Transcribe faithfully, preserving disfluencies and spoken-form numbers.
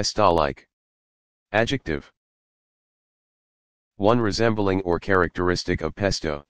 Pestolike. Adjective. one Resembling or characteristic of pesto.